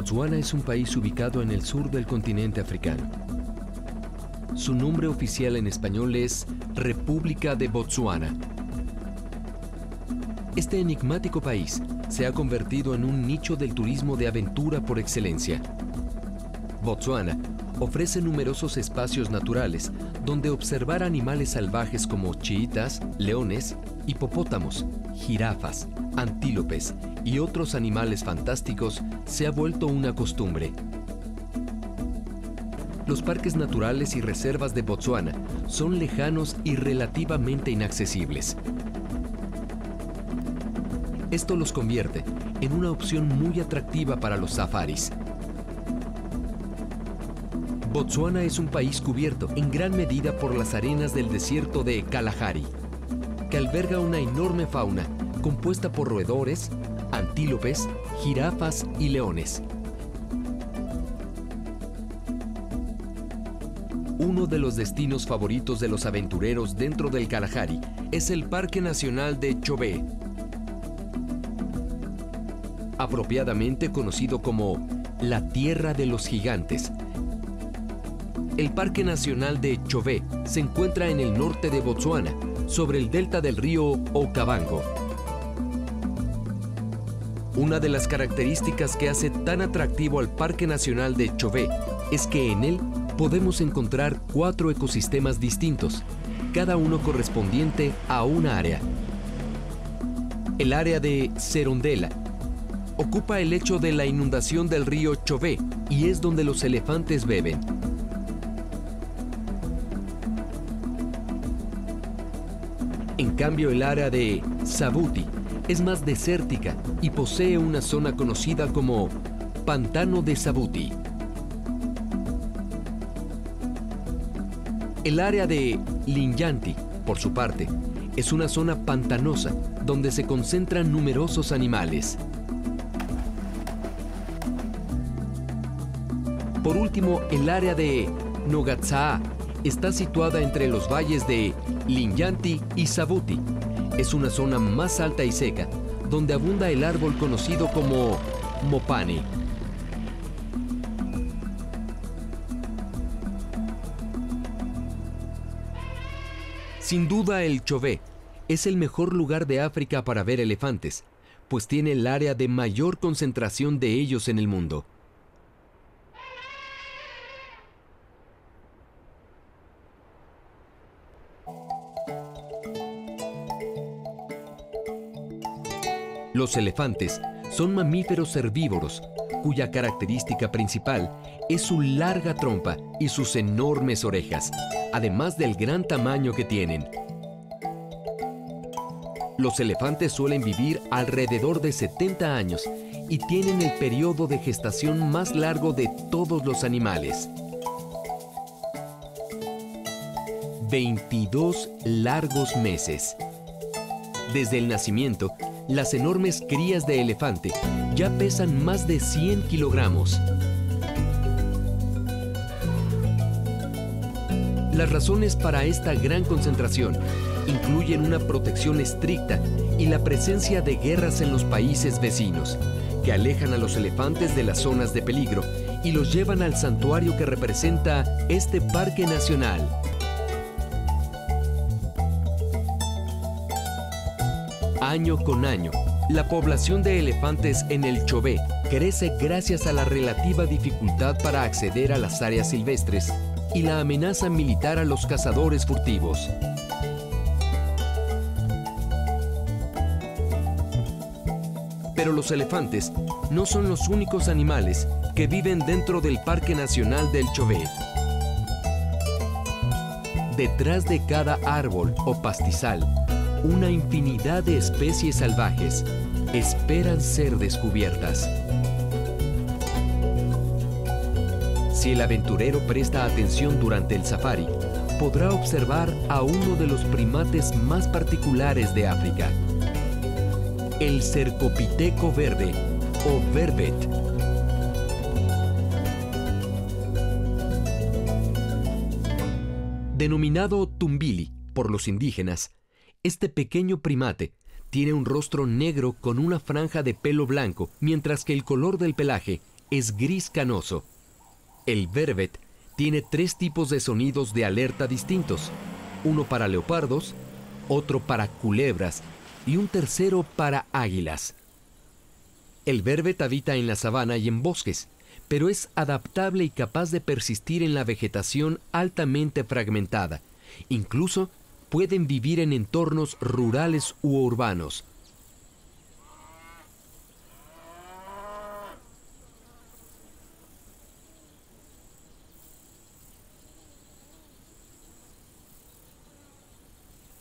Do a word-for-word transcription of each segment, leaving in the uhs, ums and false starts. Botsuana es un país ubicado en el sur del continente africano. Su nombre oficial en español es República de Botsuana. Este enigmático país se ha convertido en un nicho del turismo de aventura por excelencia. Botsuana ofrece numerosos espacios naturales donde observar animales salvajes como chiitas, leones, hipopótamos, jirafas, antílopes y otros animales fantásticos se ha vuelto una costumbre. Los parques naturales y reservas de Botsuana son lejanos y relativamente inaccesibles. Esto los convierte en una opción muy atractiva para los safaris. Botsuana es un país cubierto en gran medida por las arenas del desierto de Kalahari, que alberga una enorme fauna compuesta por roedores, antílopes, jirafas y leones. Uno de los destinos favoritos de los aventureros dentro del Kalahari es el Parque Nacional de Chobe, apropiadamente conocido como la Tierra de los Gigantes. El Parque Nacional de Chobe se encuentra en el norte de Botsuana, sobre el delta del río Okavango. Una de las características que hace tan atractivo al Parque Nacional de Chobe es que en él podemos encontrar cuatro ecosistemas distintos, cada uno correspondiente a una área. El área de Serondela ocupa el lecho de la inundación del río Chobe y es donde los elefantes beben. En cambio, el área de Sabuti es más desértica y posee una zona conocida como Pantano de Sabuti. El área de Linyanti, por su parte, es una zona pantanosa donde se concentran numerosos animales. Por último, el área de Nogatsaa está situada entre los valles de Linyanti y Sabuti. Es una zona más alta y seca, donde abunda el árbol conocido como mopane. Sin duda, el Chobe es el mejor lugar de África para ver elefantes, pues tiene el área de mayor concentración de ellos en el mundo. Los elefantes son mamíferos herbívoros, cuya característica principal es su larga trompa y sus enormes orejas, además del gran tamaño que tienen. Los elefantes suelen vivir alrededor de setenta años y tienen el periodo de gestación más largo de todos los animales. veintidós largos meses. Desde el nacimiento, las enormes crías de elefante ya pesan más de cien kilogramos. Las razones para esta gran concentración incluyen una protección estricta y la presencia de guerras en los países vecinos, que alejan a los elefantes de las zonas de peligro y los llevan al santuario que representa este parque nacional. Año con año, la población de elefantes en el Chobe crece gracias a la relativa dificultad para acceder a las áreas silvestres y la amenaza militar a los cazadores furtivos. Pero los elefantes no son los únicos animales que viven dentro del Parque Nacional del Chobe. Detrás de cada árbol o pastizal, una infinidad de especies salvajes esperan ser descubiertas. Si el aventurero presta atención durante el safari, podrá observar a uno de los primates más particulares de África, el cercopiteco verde o vervet. Denominado tumbili por los indígenas, este pequeño primate tiene un rostro negro con una franja de pelo blanco, mientras que el color del pelaje es gris canoso. El vervet tiene tres tipos de sonidos de alerta distintos, uno para leopardos, otro para culebras y un tercero para águilas. El vervet habita en la sabana y en bosques, pero es adaptable y capaz de persistir en la vegetación altamente fragmentada. Incluso pueden vivir en entornos rurales u urbanos.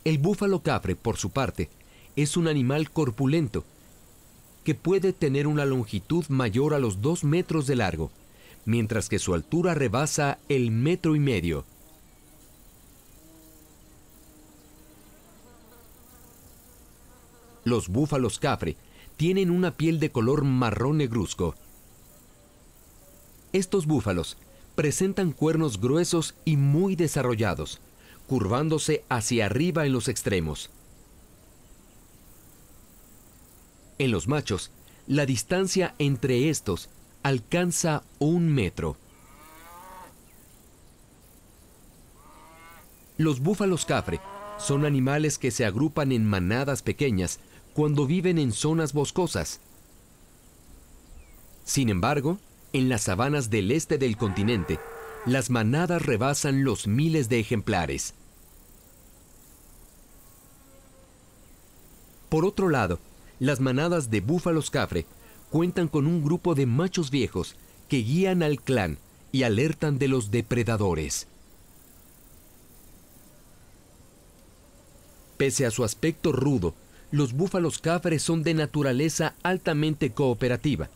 El búfalo cafre, por su parte, es un animal corpulento que puede tener una longitud mayor a los dos metros de largo, mientras que su altura rebasa el metro y medio. Los búfalos cafre tienen una piel de color marrón negruzco. Estos búfalos presentan cuernos gruesos y muy desarrollados, curvándose hacia arriba en los extremos. En los machos, la distancia entre estos alcanza un metro. Los búfalos cafre son animales que se agrupan en manadas pequeñas cuando viven en zonas boscosas. Sin embargo, en las sabanas del este del continente, las manadas rebasan los miles de ejemplares. Por otro lado, las manadas de búfalos cafre cuentan con un grupo de machos viejos que guían al clan y alertan de los depredadores. Pese a su aspecto rudo, los búfalos cafres son de naturaleza altamente cooperativa,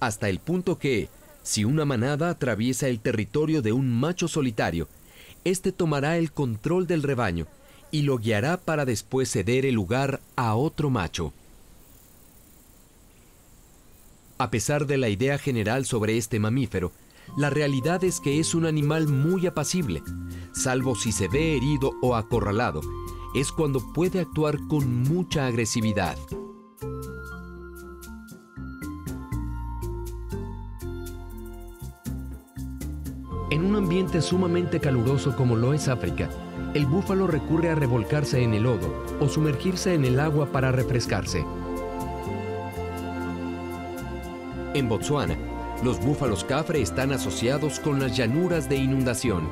hasta el punto que, si una manada atraviesa el territorio de un macho solitario, este tomará el control del rebaño y lo guiará para después ceder el lugar a otro macho. A pesar de la idea general sobre este mamífero, la realidad es que es un animal muy apacible, salvo si se ve herido o acorralado, es cuando puede actuar con mucha agresividad. En un ambiente sumamente caluroso como lo es África, el búfalo recurre a revolcarse en el lodo o sumergirse en el agua para refrescarse. En Botsuana, los búfalos cafre están asociados con las llanuras de inundación.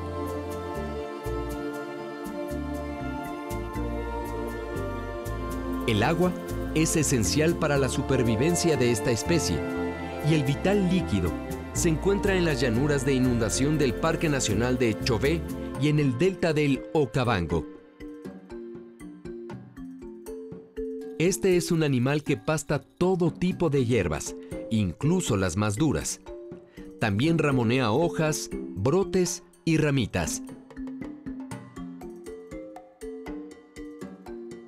El agua es esencial para la supervivencia de esta especie y el vital líquido se encuentra en las llanuras de inundación del Parque Nacional de Chobe y en el delta del Okavango. Este es un animal que pasta todo tipo de hierbas, incluso las más duras. También ramonea hojas, brotes y ramitas.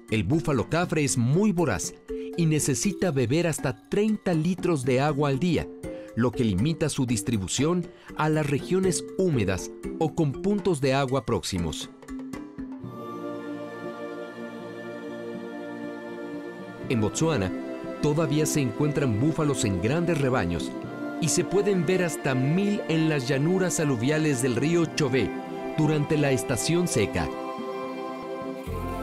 El búfalo cafre es muy voraz y necesita beber hasta treinta litros de agua al día, lo que limita su distribución a las regiones húmedas o con puntos de agua próximos. En Botsuana, todavía se encuentran búfalos en grandes rebaños y se pueden ver hasta mil en las llanuras aluviales del río Chobe durante la estación seca.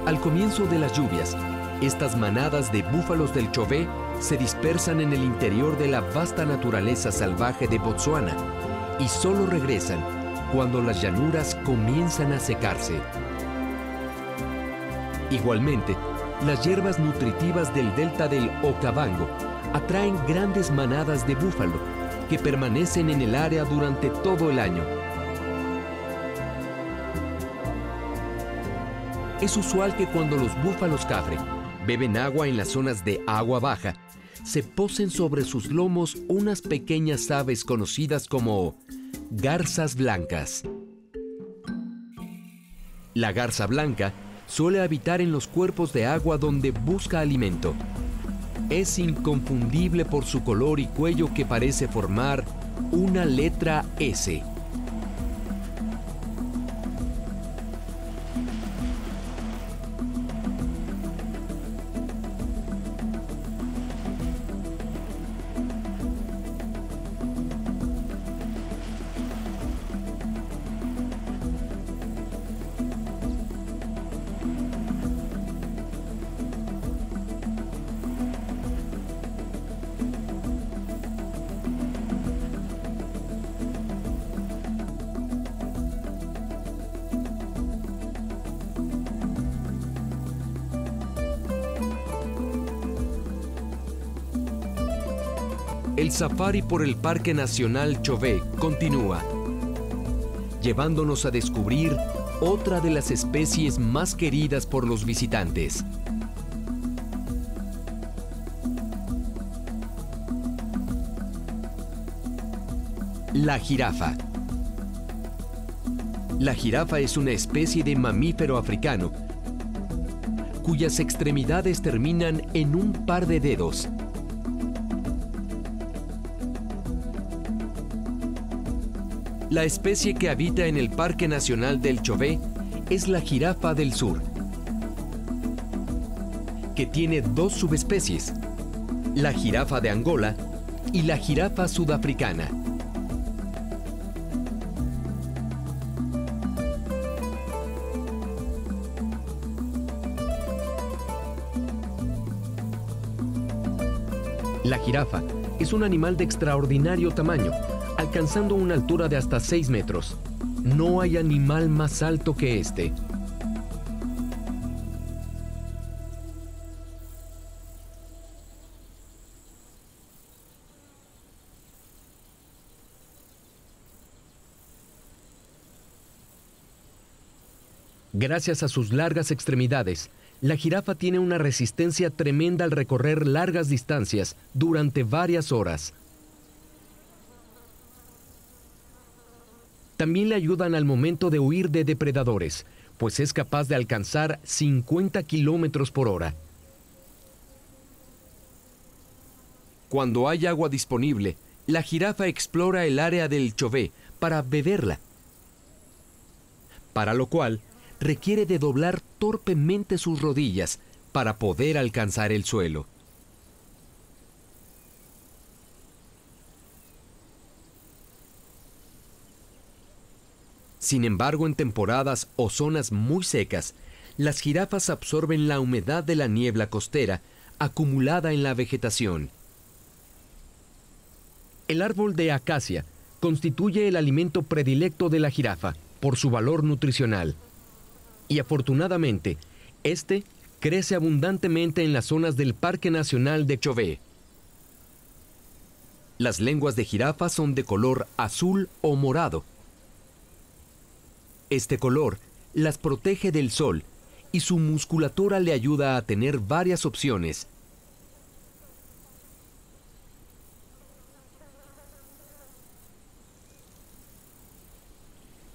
Al comienzo de las lluvias, estas manadas de búfalos del Chobe se dispersan en el interior de la vasta naturaleza salvaje de Botsuana y solo regresan cuando las llanuras comienzan a secarse. Igualmente, las hierbas nutritivas del delta del Okavango atraen grandes manadas de búfalo que permanecen en el área durante todo el año. Es usual que cuando los búfalos cafre beben agua en las zonas de agua baja, se posen sobre sus lomos unas pequeñas aves conocidas como garzas blancas. La garza blanca suele habitar en los cuerpos de agua donde busca alimento. Es inconfundible por su color y cuello que parece formar una letra S. el safari por el Parque Nacional Chobe continúa, llevándonos a descubrir otra de las especies más queridas por los visitantes. La jirafa. La jirafa es una especie de mamífero africano cuyas extremidades terminan en un par de dedos. La especie que habita en el Parque Nacional del Chobe es la jirafa del sur, que tiene dos subespecies, la jirafa de Angola y la jirafa sudafricana. La jirafa es un animal de extraordinario tamaño, alcanzando una altura de hasta seis metros. No hay animal más alto que este. Gracias a sus largas extremidades, la jirafa tiene una resistencia tremenda al recorrer largas distancias durante varias horas. También le ayudan al momento de huir de depredadores, pues es capaz de alcanzar cincuenta kilómetros por hora. Cuando hay agua disponible, la jirafa explora el área del Chobe para beberla, para lo cual requiere de doblar torpemente sus rodillas para poder alcanzar el suelo. Sin embargo, en temporadas o zonas muy secas, las jirafas absorben la humedad de la niebla costera acumulada en la vegetación. El árbol de acacia constituye el alimento predilecto de la jirafa por su valor nutricional. Y afortunadamente, este crece abundantemente en las zonas del Parque Nacional de Chobe. Las lenguas de jirafa son de color azul o morado. Este color las protege del sol y su musculatura le ayuda a tener varias opciones.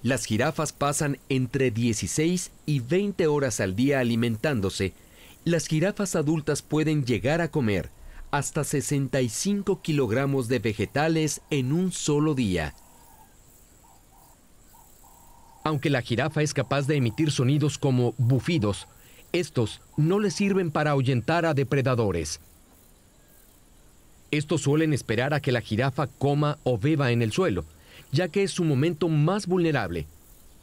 Las jirafas pasan entre dieciséis y veinte horas al día alimentándose. Las jirafas adultas pueden llegar a comer hasta sesenta y cinco kilogramos de vegetales en un solo día. Aunque la jirafa es capaz de emitir sonidos como bufidos, estos no le sirven para ahuyentar a depredadores. Estos suelen esperar a que la jirafa coma o beba en el suelo, ya que es su momento más vulnerable,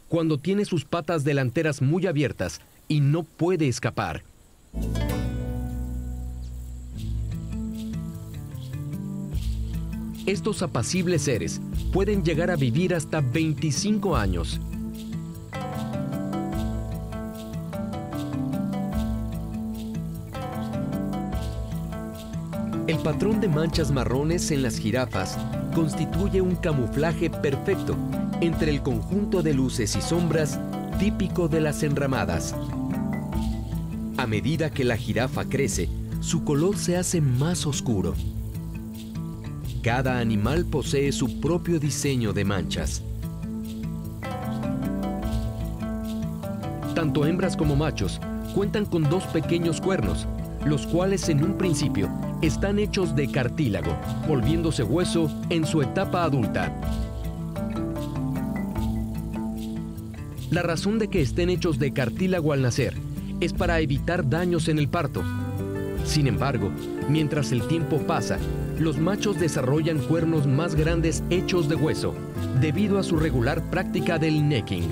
cuando tiene sus patas delanteras muy abiertas y no puede escapar. Estos apacibles seres pueden llegar a vivir hasta veinticinco años. El patrón de manchas marrones en las jirafas constituye un camuflaje perfecto entre el conjunto de luces y sombras típico de las enramadas. A medida que la jirafa crece, su color se hace más oscuro. Cada animal posee su propio diseño de manchas. Tanto hembras como machos cuentan con dos pequeños cuernos, los cuales en un principio están hechos de cartílago, volviéndose hueso en su etapa adulta. La razón de que estén hechos de cartílago al nacer es para evitar daños en el parto. Sin embargo, mientras el tiempo pasa, los machos desarrollan cuernos más grandes hechos de hueso, debido a su regular práctica del necking.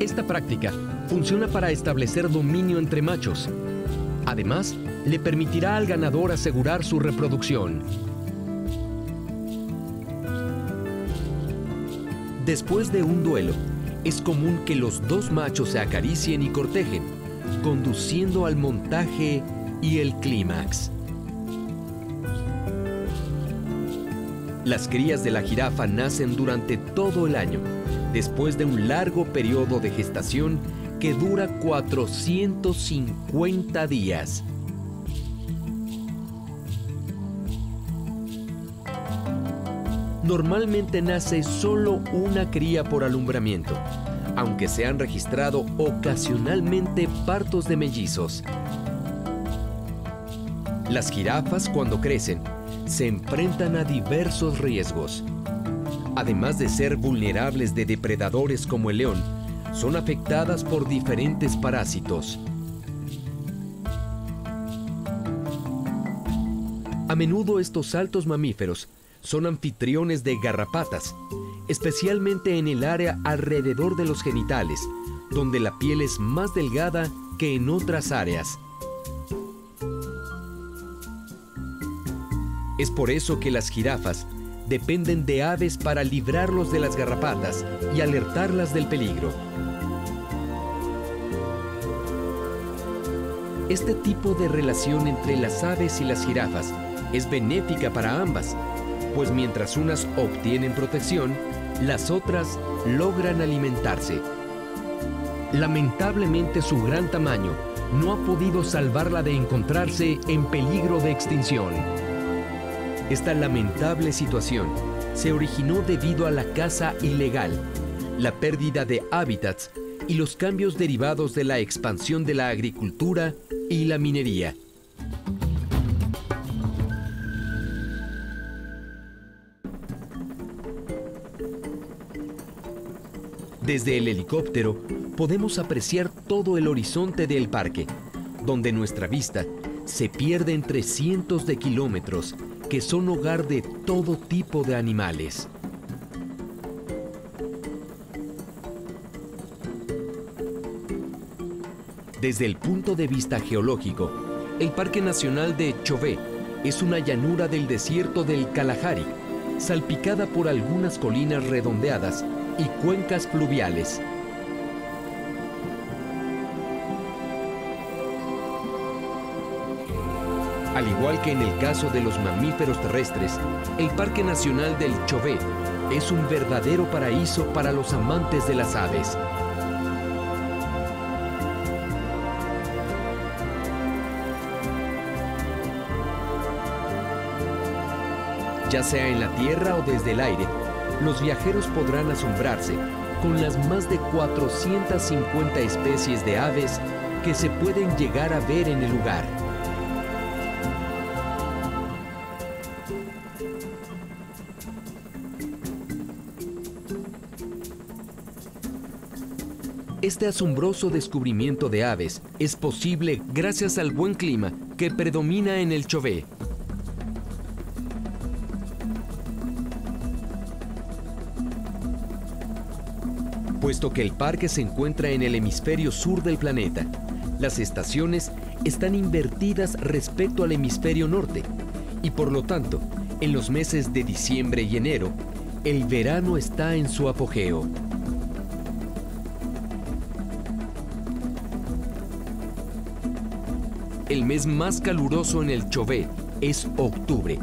Esta práctica funciona para establecer dominio entre machos. Además, le permitirá al ganador asegurar su reproducción. Después de un duelo, es común que los dos machos se acaricien y cortejen, conduciendo al montaje y el clímax. Las crías de la jirafa nacen durante todo el año, después de un largo periodo de gestación que dura cuatrocientos cincuenta días. Normalmente nace solo una cría por alumbramiento, aunque se han registrado ocasionalmente partos de mellizos. Las jirafas, cuando crecen, se enfrentan a diversos riesgos. Además de ser vulnerables de depredadores como el león, son afectadas por diferentes parásitos. A menudo estos altos mamíferos son anfitriones de garrapatas, especialmente en el área alrededor de los genitales, donde la piel es más delgada que en otras áreas. Es por eso que las jirafas dependen de aves para librarlos de las garrapatas y alertarlas del peligro. Este tipo de relación entre las aves y las jirafas es benéfica para ambas, pues mientras unas obtienen protección, las otras logran alimentarse. Lamentablemente, su gran tamaño no ha podido salvarla de encontrarse en peligro de extinción. Esta lamentable situación se originó debido a la caza ilegal, la pérdida de hábitats y los cambios derivados de la expansión de la agricultura y la minería. Desde el helicóptero podemos apreciar todo el horizonte del parque, donde nuestra vista se pierde entre cientos de kilómetros que son hogar de todo tipo de animales. Desde el punto de vista geológico, el Parque Nacional de Chobe es una llanura del desierto del Kalahari, salpicada por algunas colinas redondeadas y cuencas pluviales. Al igual que en el caso de los mamíferos terrestres, el Parque Nacional del Chobe es un verdadero paraíso para los amantes de las aves. Ya sea en la tierra o desde el aire, los viajeros podrán asombrarse con las más de cuatrocientas cincuenta especies de aves que se pueden llegar a ver en el lugar. Este asombroso descubrimiento de aves es posible gracias al buen clima que predomina en el Chobe. Puesto que el parque se encuentra en el hemisferio sur del planeta, las estaciones están invertidas respecto al hemisferio norte y, por lo tanto, en los meses de diciembre y enero, el verano está en su apogeo. El mes más caluroso en el Chobe es octubre,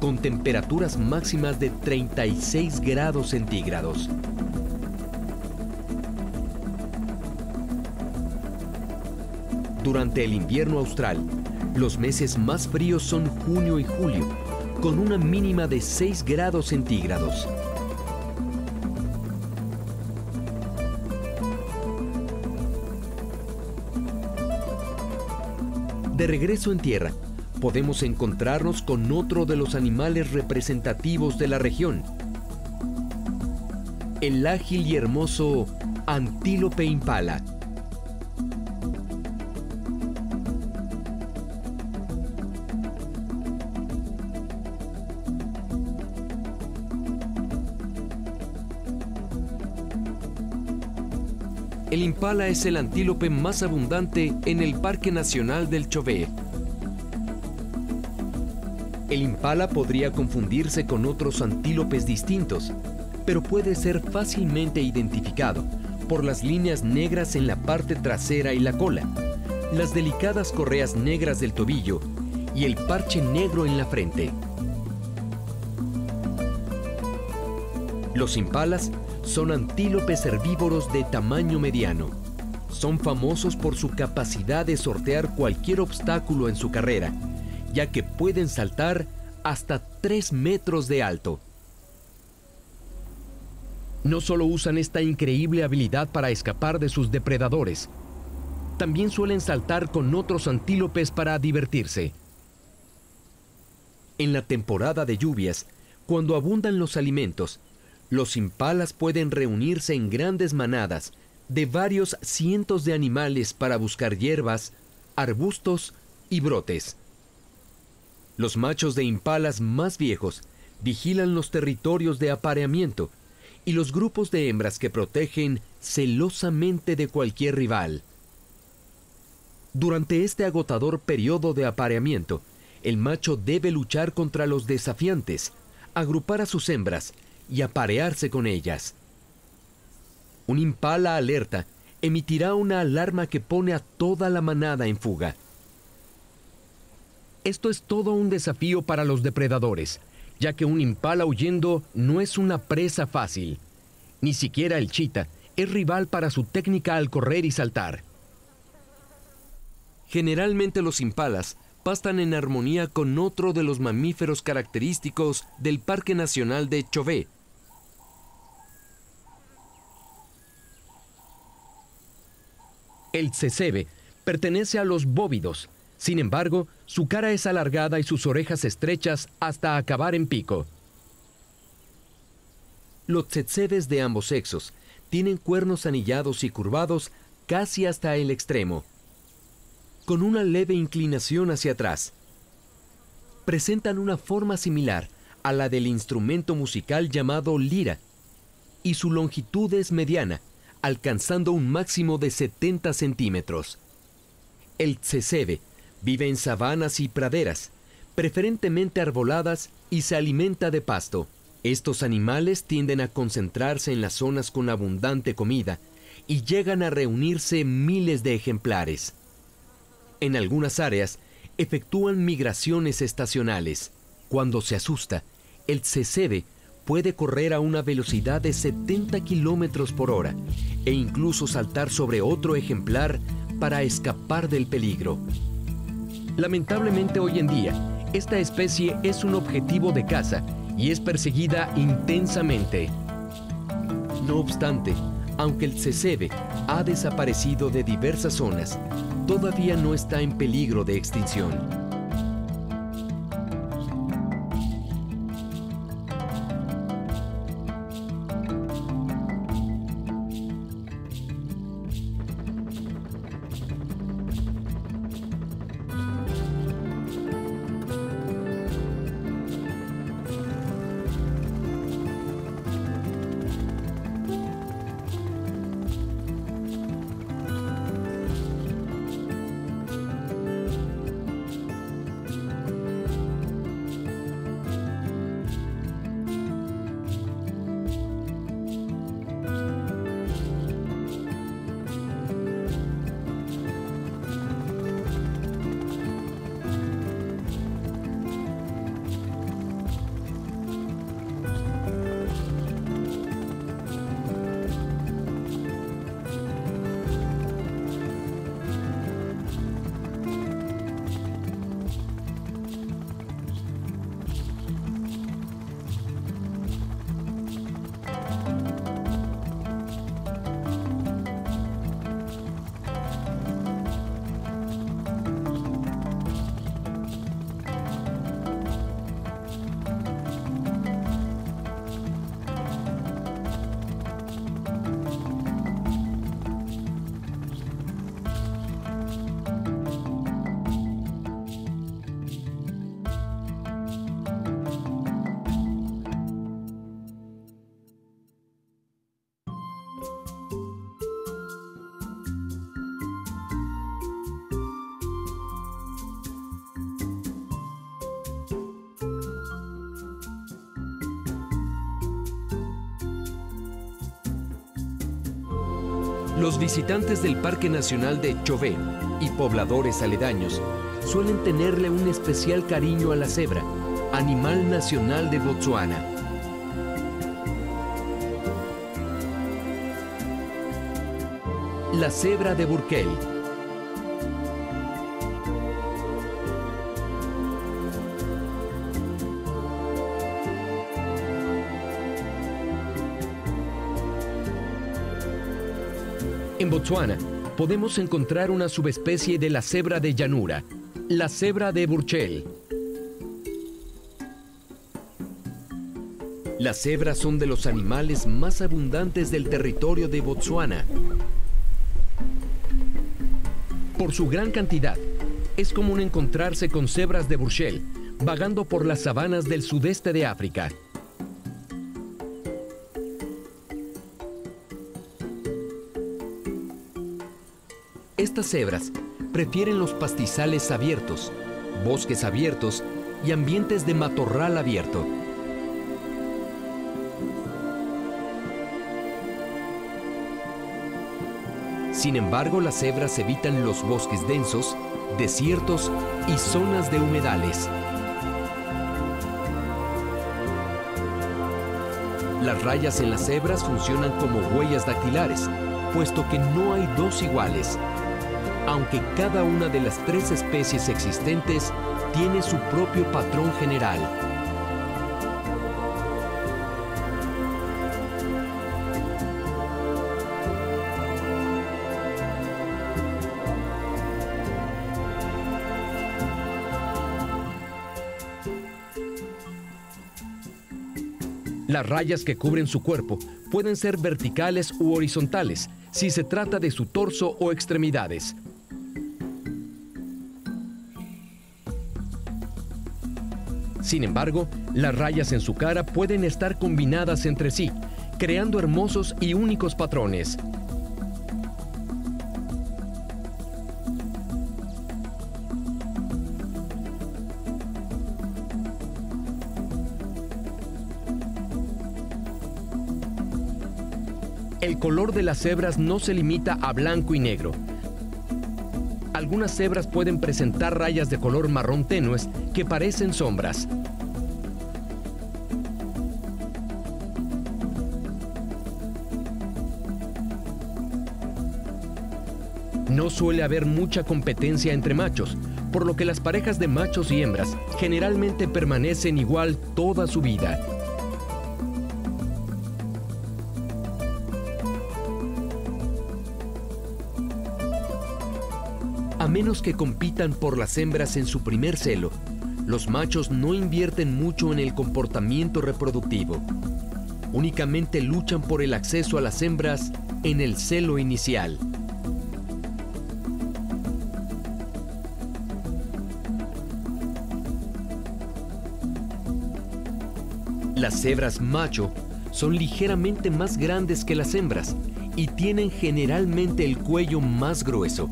con temperaturas máximas de treinta y seis grados centígrados. Durante el invierno austral, los meses más fríos son junio y julio, con una mínima de seis grados centígrados. De regreso en tierra, podemos encontrarnos con otro de los animales representativos de la región, el ágil y hermoso antílope impala. El impala es el antílope más abundante en el Parque Nacional del Chobe. El impala podría confundirse con otros antílopes distintos, pero puede ser fácilmente identificado por las líneas negras en la parte trasera y la cola, las delicadas correas negras del tobillo y el parche negro en la frente. Los impalas son antílopes herbívoros de tamaño mediano. Son famosos por su capacidad de sortear cualquier obstáculo en su carrera, ya que pueden saltar hasta tres metros de alto. No solo usan esta increíble habilidad para escapar de sus depredadores, también suelen saltar con otros antílopes para divertirse. En la temporada de lluvias, cuando abundan los alimentos, los impalas pueden reunirse en grandes manadas de varios cientos de animales para buscar hierbas, arbustos y brotes. Los machos de impalas más viejos vigilan los territorios de apareamiento y los grupos de hembras que protegen celosamente de cualquier rival. Durante este agotador periodo de apareamiento, el macho debe luchar contra los desafiantes, agrupar a sus hembras y aparearse con ellas. Un impala alerta emitirá una alarma que pone a toda la manada en fuga. Esto es todo un desafío para los depredadores, ya que un impala huyendo no es una presa fácil. Ni siquiera el chita es rival para su técnica al correr y saltar. Generalmente los impalas pastan en armonía con otro de los mamíferos característicos del Parque Nacional de Chobe. El tsesebe pertenece a los bóvidos. Sin embargo, su cara es alargada y sus orejas estrechas hasta acabar en pico. Los tsesebes de ambos sexos tienen cuernos anillados y curvados casi hasta el extremo, con una leve inclinación hacia atrás. Presentan una forma similar a la del instrumento musical llamado lira, y su longitud es mediana, alcanzando un máximo de setenta centímetros. El tsesebe vive en sabanas y praderas, preferentemente arboladas, y se alimenta de pasto. Estos animales tienden a concentrarse en las zonas con abundante comida y llegan a reunirse miles de ejemplares. En algunas áreas efectúan migraciones estacionales. Cuando se asusta, el tsesebe puede correr a una velocidad de setenta kilómetros por hora e incluso saltar sobre otro ejemplar para escapar del peligro. Lamentablemente hoy en día, esta especie es un objetivo de caza y es perseguida intensamente. No obstante, aunque el tsesebe ha desaparecido de diversas zonas, todavía no está en peligro de extinción. Los visitantes del Parque Nacional de Chobe y pobladores aledaños suelen tenerle un especial cariño a la cebra, animal nacional de Botsuana. La cebra de Burkell. En Botsuana podemos encontrar una subespecie de la cebra de llanura, la cebra de Burkell. Las cebras son de los animales más abundantes del territorio de Botsuana. Por su gran cantidad, es común encontrarse con cebras de Burkell vagando por las sabanas del sudeste de África. Estas cebras prefieren los pastizales abiertos, bosques abiertos y ambientes de matorral abierto. Sin embargo, las cebras evitan los bosques densos, desiertos y zonas de humedales. Las rayas en las cebras funcionan como huellas dactilares, puesto que no hay dos iguales, aunque cada una de las tres especies existentes tiene su propio patrón general. Las rayas que cubren su cuerpo pueden ser verticales u horizontales, si se trata de su torso o extremidades. Sin embargo, las rayas en su cara pueden estar combinadas entre sí, creando hermosos y únicos patrones. El color de las cebras no se limita a blanco y negro. Algunas cebras pueden presentar rayas de color marrón tenues que parecen sombras. No suele haber mucha competencia entre machos, por lo que las parejas de machos y hembras generalmente permanecen igual toda su vida. A menos que compitan por las hembras en su primer celo, los machos no invierten mucho en el comportamiento reproductivo. Únicamente luchan por el acceso a las hembras en el celo inicial. Las cebras macho son ligeramente más grandes que las hembras y tienen generalmente el cuello más grueso.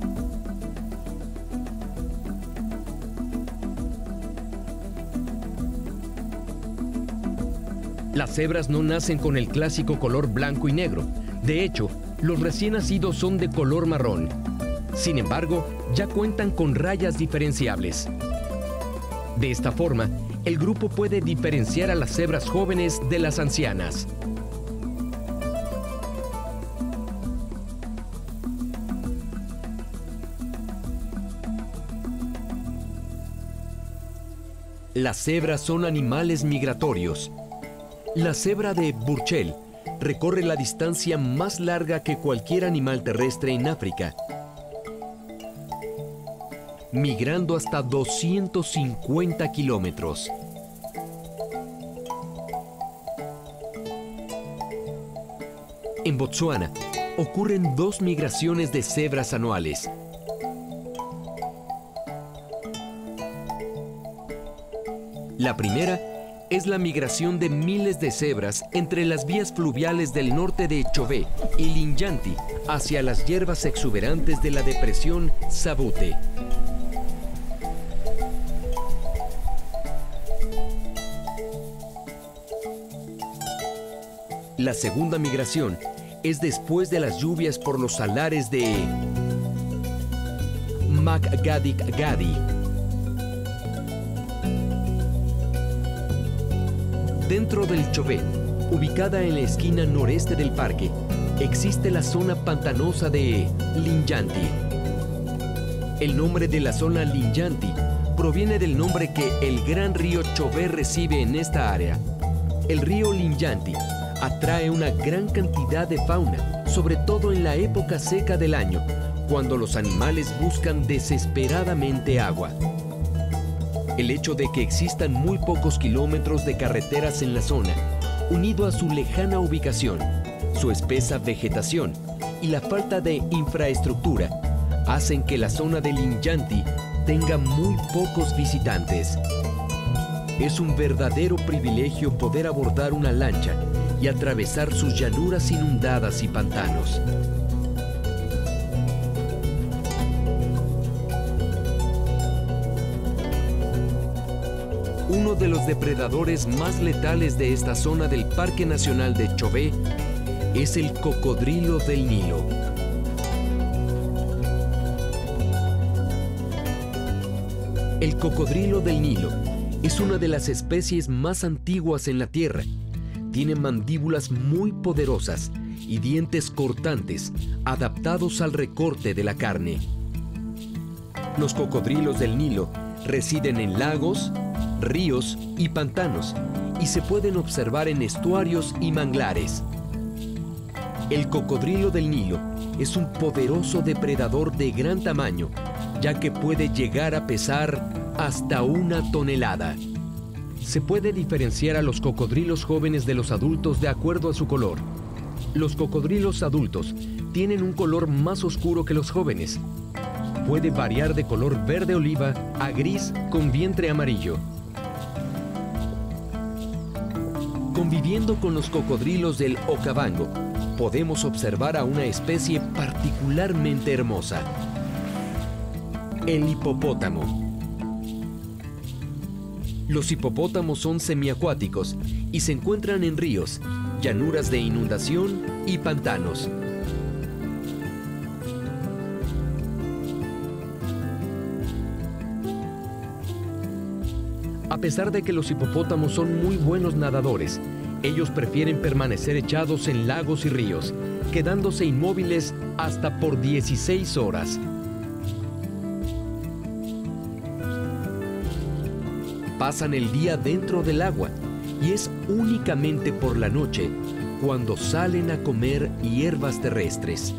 Las cebras no nacen con el clásico color blanco y negro. De hecho, los recién nacidos son de color marrón. Sin embargo, ya cuentan con rayas diferenciables. De esta forma, el grupo puede diferenciar a las cebras jóvenes de las ancianas. Las cebras son animales migratorios. La cebra de Burkell recorre la distancia más larga que cualquier animal terrestre en África, migrando hasta doscientos cincuenta kilómetros. En Botsuana ocurren dos migraciones de cebras anuales. La primera es la migración de miles de cebras entre las vías fluviales del norte de Chobe y Linyanti hacia las hierbas exuberantes de la depresión Sabute. La segunda migración es después de las lluvias por los salares de Makgadikgadi. Dentro del Chobe, ubicada en la esquina noreste del parque, existe la zona pantanosa de Linyanti. El nombre de la zona Linyanti proviene del nombre que el gran río Chobe recibe en esta área. El río Linyanti atrae una gran cantidad de fauna, sobre todo en la época seca del año, cuando los animales buscan desesperadamente agua. El hecho de que existan muy pocos kilómetros de carreteras en la zona, unido a su lejana ubicación, su espesa vegetación y la falta de infraestructura, hacen que la zona de Linyanti tenga muy pocos visitantes. Es un verdadero privilegio poder abordar una lancha y atravesar sus llanuras inundadas y pantanos. Uno de los depredadores más letales de esta zona del Parque Nacional de Chobe es el cocodrilo del Nilo. El cocodrilo del Nilo es una de las especies más antiguas en la Tierra. Tiene mandíbulas muy poderosas y dientes cortantes adaptados al recorte de la carne. Los cocodrilos del Nilo residen en lagos, ríos y pantanos, y se pueden observar en estuarios y manglares. El cocodrilo del Nilo es un poderoso depredador de gran tamaño, ya que puede llegar a pesar hasta una tonelada. Se puede diferenciar a los cocodrilos jóvenes de los adultos de acuerdo a su color. Los cocodrilos adultos tienen un color más oscuro que los jóvenes. Puede variar de color verde oliva a gris con vientre amarillo. Conviviendo con los cocodrilos del Okavango, podemos observar a una especie particularmente hermosa: el hipopótamo. Los hipopótamos son semiacuáticos y se encuentran en ríos, llanuras de inundación y pantanos. A pesar de que los hipopótamos son muy buenos nadadores, ellos prefieren permanecer echados en lagos y ríos, quedándose inmóviles hasta por dieciséis horas. Pasan el día dentro del agua y es únicamente por la noche cuando salen a comer hierbas terrestres.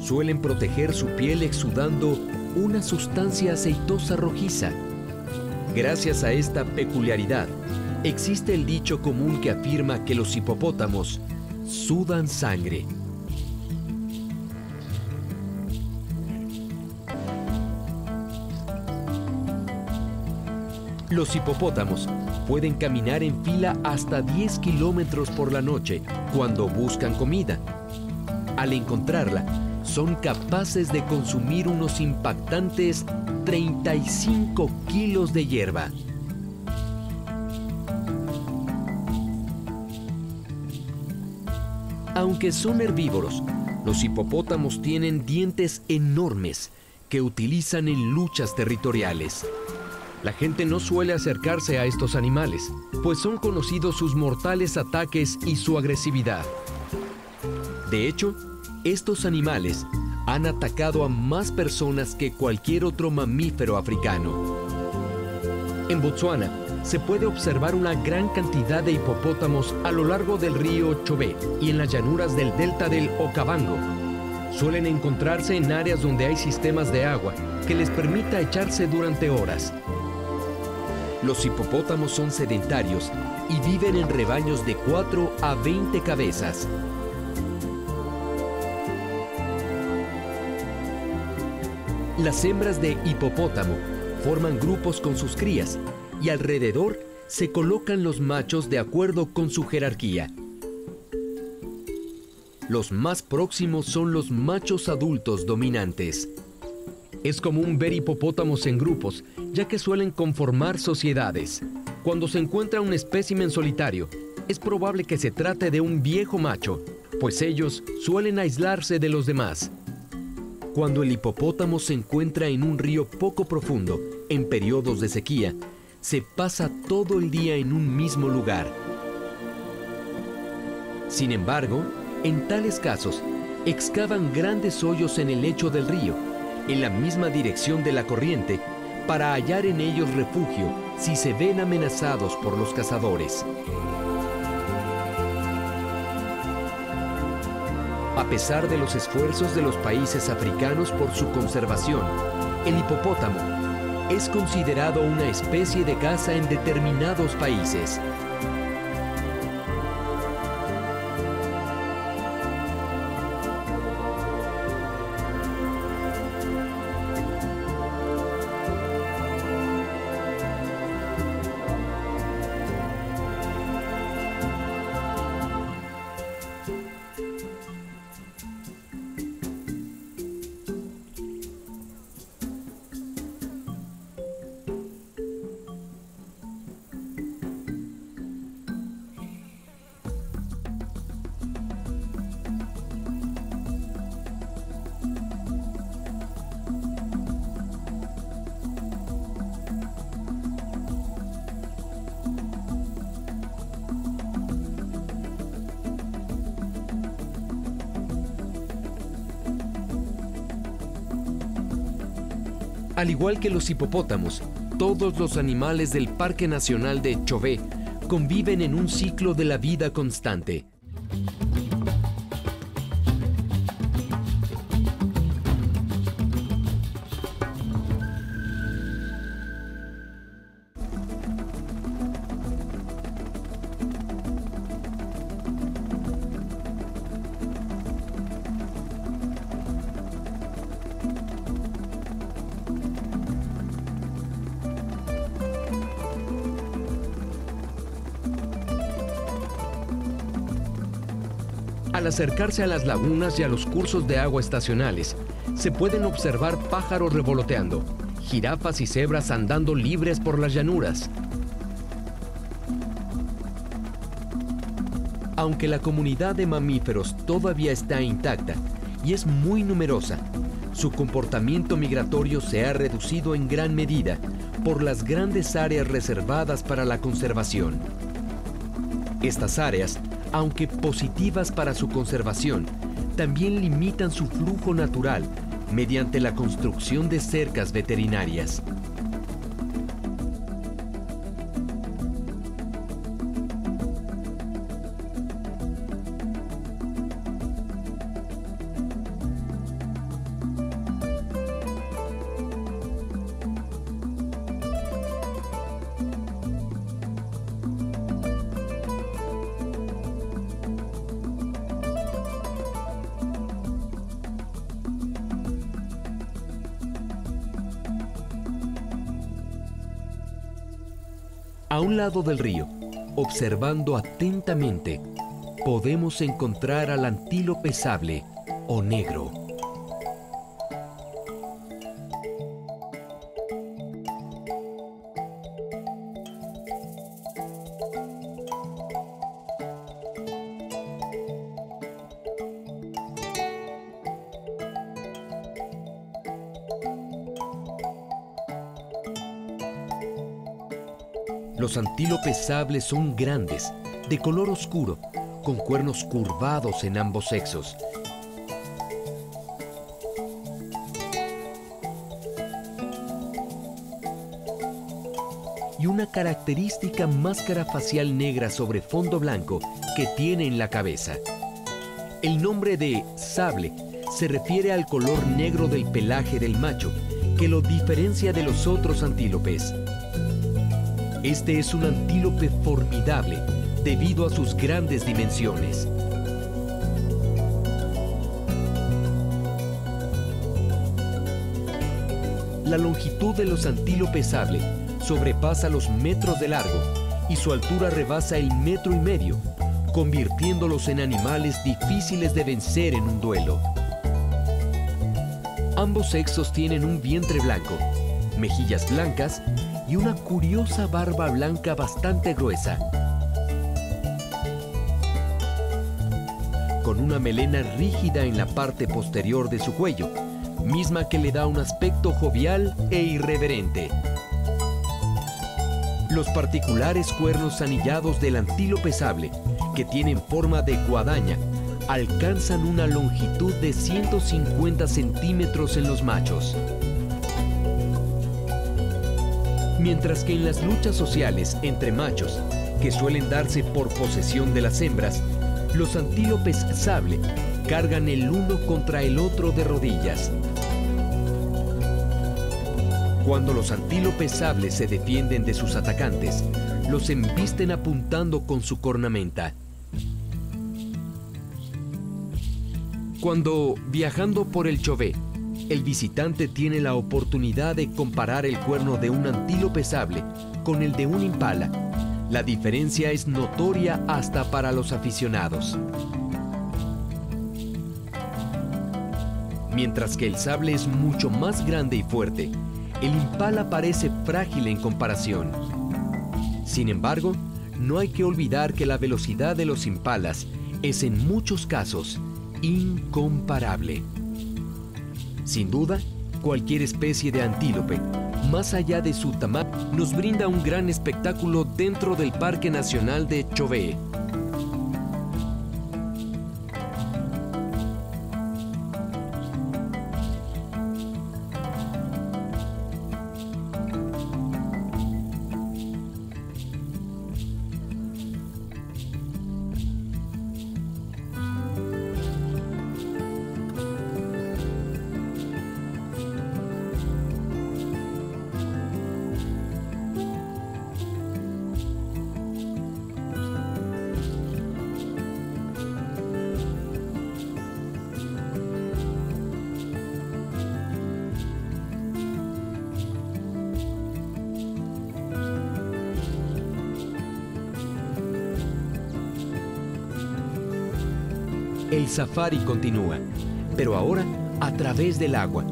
Suelen proteger su piel exudando una sustancia aceitosa rojiza. Gracias a esta peculiaridad, existe el dicho común que afirma que los hipopótamos sudan sangre. Los hipopótamos pueden caminar en fila hasta diez kilómetros por la noche cuando buscan comida. Al encontrarla, son capaces de consumir unos impactantes treinta y cinco kilos de hierba. Aunque son herbívoros, los hipopótamos tienen dientes enormes que utilizan en luchas territoriales. La gente no suele acercarse a estos animales, pues son conocidos sus mortales ataques y su agresividad. De hecho, estos animales han atacado a más personas que cualquier otro mamífero africano. En Botsuana se puede observar una gran cantidad de hipopótamos a lo largo del río Chobe y en las llanuras del delta del Okavango. Suelen encontrarse en áreas donde hay sistemas de agua que les permita echarse durante horas. Los hipopótamos son sedentarios y viven en rebaños de cuatro a veinte cabezas. Las hembras de hipopótamo forman grupos con sus crías y alrededor se colocan los machos de acuerdo con su jerarquía. Los más próximos son los machos adultos dominantes. Es común ver hipopótamos en grupos, ya que suelen conformar sociedades. Cuando se encuentra un espécimen solitario, es probable que se trate de un viejo macho. pues ellos suelen aislarse de los demás. Cuando el hipopótamo se encuentra en un río poco profundo, en periodos de sequía, se pasa todo el día en un mismo lugar. Sin embargo, en tales casos, excavan grandes hoyos en el lecho del río, en la misma dirección de la corriente, para hallar en ellos refugio si se ven amenazados por los cazadores. A pesar de los esfuerzos de los países africanos por su conservación, el hipopótamo es considerado una especie de caza en determinados países. Al igual que los hipopótamos, todos los animales del Parque Nacional de Chobe conviven en un ciclo de la vida constante. Al acercarse a las lagunas y a los cursos de agua estacionales, se pueden observar pájaros revoloteando, jirafas y cebras andando libres por las llanuras. Aunque la comunidad de mamíferos todavía está intacta y es muy numerosa, su comportamiento migratorio se ha reducido en gran medida por las grandes áreas reservadas para la conservación. Estas áreas, aunque positivas para su conservación, también limitan su flujo natural mediante la construcción de cercas veterinarias. A un lado del río, observando atentamente, podemos encontrar al antílope sable o negro. Los antílopes sables son grandes, de color oscuro, con cuernos curvados en ambos sexos. Y una característica máscara facial negra sobre fondo blanco que tiene en la cabeza. El nombre de sable se refiere al color negro del pelaje del macho, que lo diferencia de los otros antílopes. Este es un antílope formidable debido a sus grandes dimensiones. La longitud de los antílopes sable sobrepasa los metros de largo y su altura rebasa el metro y medio, convirtiéndolos en animales difíciles de vencer en un duelo. Ambos sexos tienen un vientre blanco, mejillas blancas y una curiosa barba blanca bastante gruesa. con una melena rígida en la parte posterior de su cuello, misma que le da un aspecto jovial e irreverente. Los particulares cuernos anillados del antílope sable, que tienen forma de guadaña, alcanzan una longitud de ciento cincuenta centímetros en los machos. Mientras que en las luchas sociales entre machos, que suelen darse por posesión de las hembras, los antílopes sable cargan el uno contra el otro de rodillas. Cuando los antílopes sable se defienden de sus atacantes, los embisten apuntando con su cornamenta. Cuando, viajando por el Chobe, el visitante tiene la oportunidad de comparar el cuerno de un antílope sable con el de un impala. La diferencia es notoria hasta para los aficionados. Mientras que el sable es mucho más grande y fuerte, el impala parece frágil en comparación. Sin embargo, no hay que olvidar que la velocidad de los impalas es en muchos casos incomparable. Sin duda, cualquier especie de antílope, más allá de su tamaño, nos brinda un gran espectáculo dentro del Parque Nacional de Chobe. El safari continúa, pero ahora a través del agua,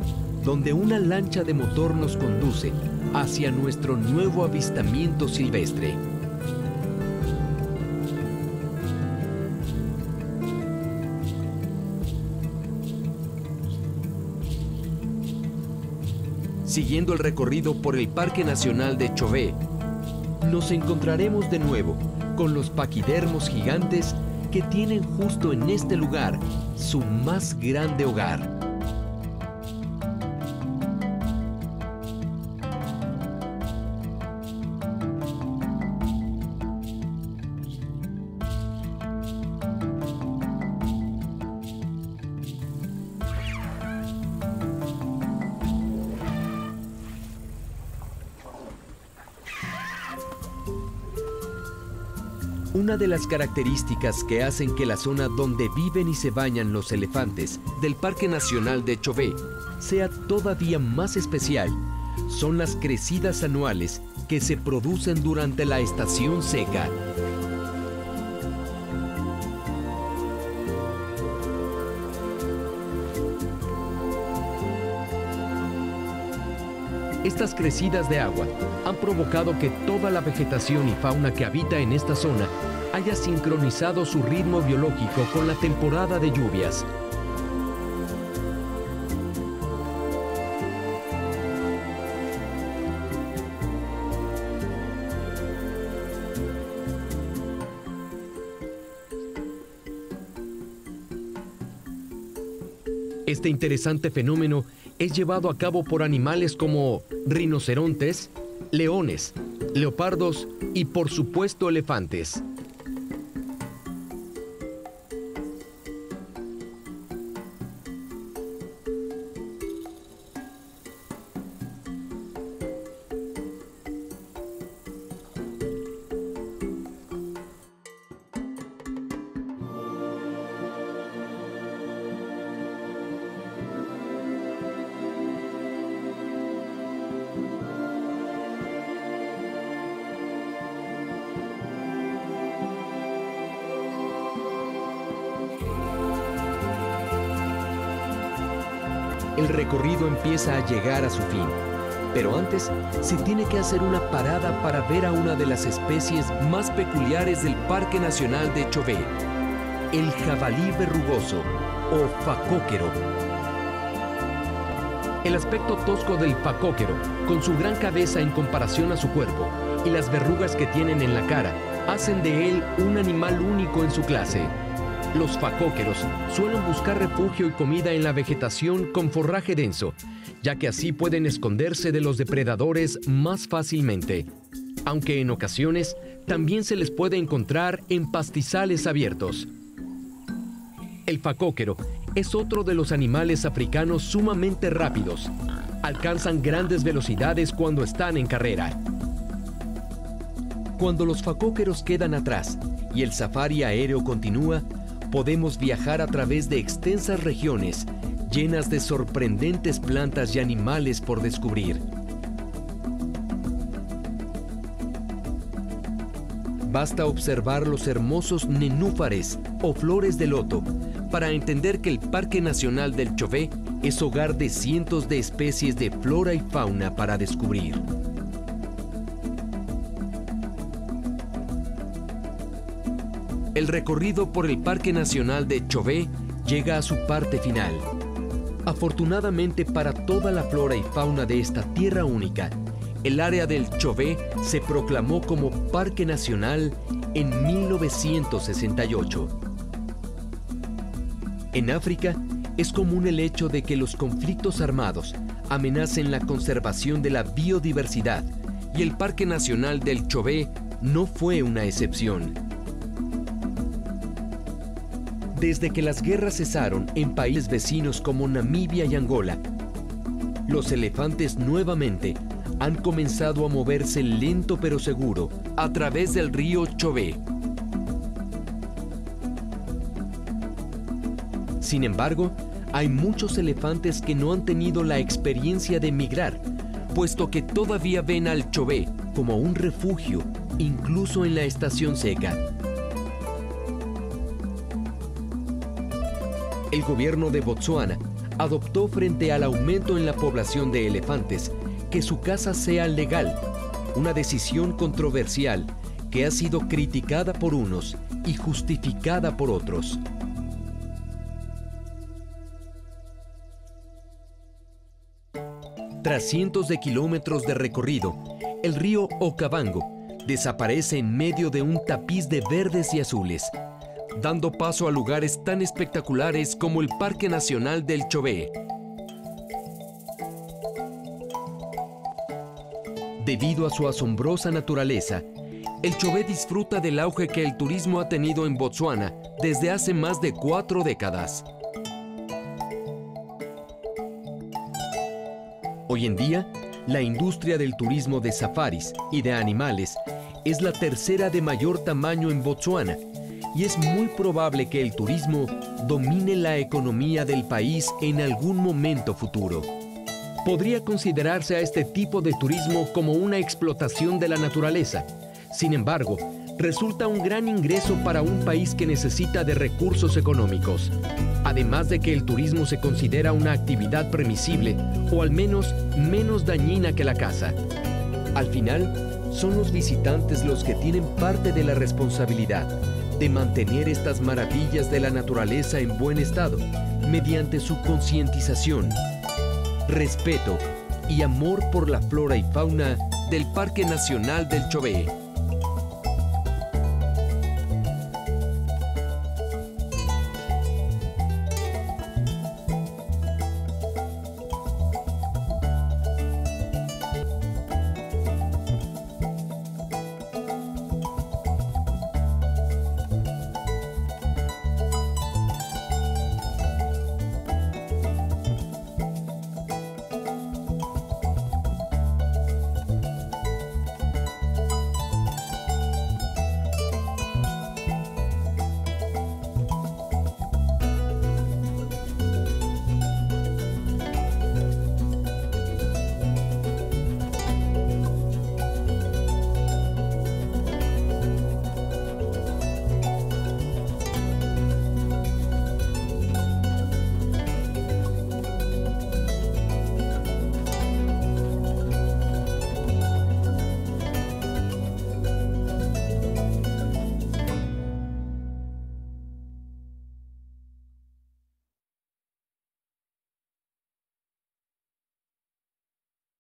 donde una lancha de motor nos conduce hacia nuestro nuevo avistamiento silvestre. Siguiendo el recorrido por el Parque Nacional de Chobe, nos encontraremos de nuevo con los paquidermos gigantes que tienen justo en este lugar su más grande hogar. Una de las características que hacen que la zona donde viven y se bañan los elefantes del Parque Nacional de Chobe sea todavía más especial son las crecidas anuales que se producen durante la estación seca. Estas crecidas de agua han provocado que toda la vegetación y fauna que habita en esta zona haya sincronizado su ritmo biológico con la temporada de lluvias. Este interesante fenómeno es llevado a cabo por animales como rinocerontes, leones, leopardos y, por supuesto, elefantes. El recorrido empieza a llegar a su fin, pero antes se tiene que hacer una parada para ver a una de las especies más peculiares del Parque Nacional de Chobe. el jabalí verrugoso o facóquero. El aspecto tosco del facóquero, con su gran cabeza en comparación a su cuerpo y las verrugas que tienen en la cara, hacen de él un animal único en su clase. Los facóqueros suelen buscar refugio y comida en la vegetación con forraje denso, ya que así pueden esconderse de los depredadores más fácilmente, aunque en ocasiones también se les puede encontrar en pastizales abiertos. El facóquero es otro de los animales africanos sumamente rápidos. Alcanzan grandes velocidades cuando están en carrera. Cuando los facóqueros quedan atrás y el safari aéreo continúa, podemos viajar a través de extensas regiones llenas de sorprendentes plantas y animales por descubrir. Basta observar los hermosos nenúfares o flores de loto para entender que el Parque Nacional del Chobe es hogar de cientos de especies de flora y fauna para descubrir. El recorrido por el Parque Nacional de Chobe llega a su parte final. Afortunadamente para toda la flora y fauna de esta tierra única, el área del Chobe se proclamó como Parque Nacional en mil novecientos sesenta y ocho. En África es común el hecho de que los conflictos armados amenacen la conservación de la biodiversidad y el Parque Nacional del Chobe no fue una excepción. Desde que las guerras cesaron en países vecinos como Namibia y Angola, los elefantes nuevamente han comenzado a moverse lento pero seguro a través del río Chobe. Sin embargo, hay muchos elefantes que no han tenido la experiencia de emigrar, puesto que todavía ven al Chobe como un refugio, incluso en la estación seca. El gobierno de Botsuana adoptó frente al aumento en la población de elefantes que su caza sea legal, una decisión controversial que ha sido criticada por unos y justificada por otros. Tras cientos de kilómetros de recorrido, el río Okavango desaparece en medio de un tapiz de verdes y azules, dando paso a lugares tan espectaculares como el Parque Nacional del Chobe. Debido a su asombrosa naturaleza, el Chobe disfruta del auge que el turismo ha tenido en Botsuana desde hace más de cuatro décadas. Hoy en día, la industria del turismo de safaris y de animales es la tercera de mayor tamaño en Botsuana, y es muy probable que el turismo domine la economía del país en algún momento futuro. Podría considerarse a este tipo de turismo como una explotación de la naturaleza. Sin embargo, resulta un gran ingreso para un país que necesita de recursos económicos. Además de que el turismo se considera una actividad permisible, o al menos menos dañina que la caza. Al final, son los visitantes los que tienen parte de la responsabilidad de mantener estas maravillas de la naturaleza en buen estado, mediante su concientización, respeto y amor por la flora y fauna del Parque Nacional del Chobe.